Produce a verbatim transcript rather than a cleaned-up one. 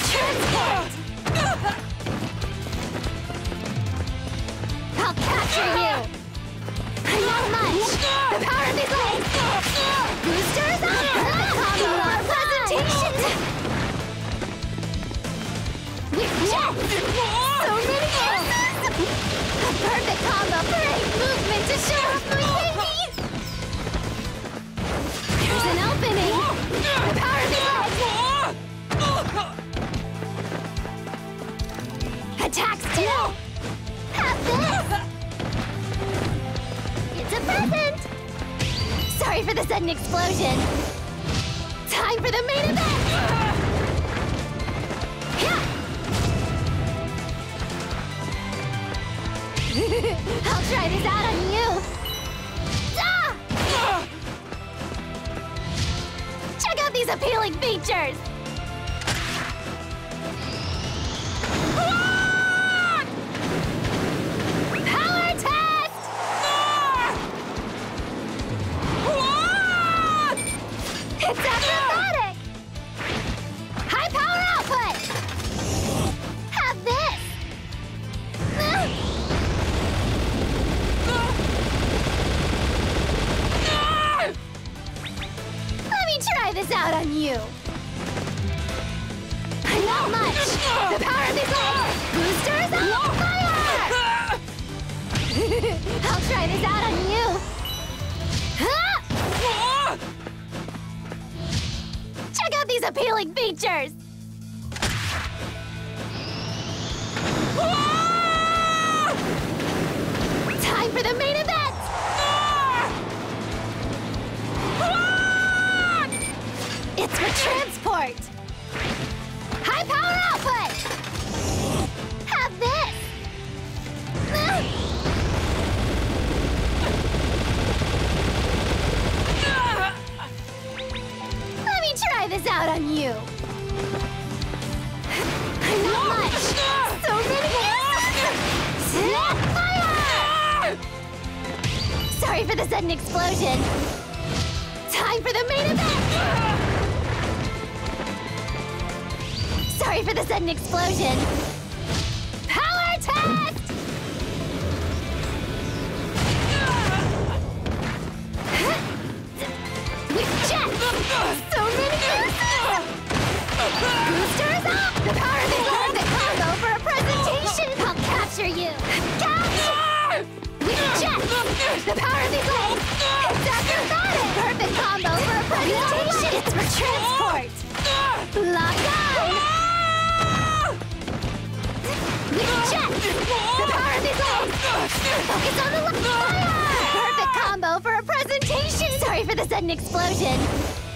I'll capture you! Not much! The power of these legs! Boosters? You are presentation! Yes! So many uses! A perfect combo for a movement to show off my baby! There's an opening! The power of the legs! Attack still! Have this! It's a present! Sorry for the sudden explosion! Time for the main event! I'll try this out on you! Ah! Check out these appealing features! Ah! Power test! Ah! It's acrobatic! High power output! Have this! Ah! Try this out on you! Not much! The power of these legs! Boosters on fire! I'll try this out on you! Check out these appealing features! Time for the main event! It's for transport! High power output! Have this! Let me try this out on you! Not much! So many uses! Fire! Sorry for the sudden explosion! Time for the main event! Sorry for the sudden explosion! Power test! Check! So many uses! Boosters up! The power of the perfect combo for a presentation! I'll capture you! Capture! Check! The power of the legs! It's acrobatic! Perfect combo for a presentation! It's for transport! Lock on! Check! The power of these legs! Focus on the left! Fire! Perfect combo for a presentation! Sorry for the sudden explosion!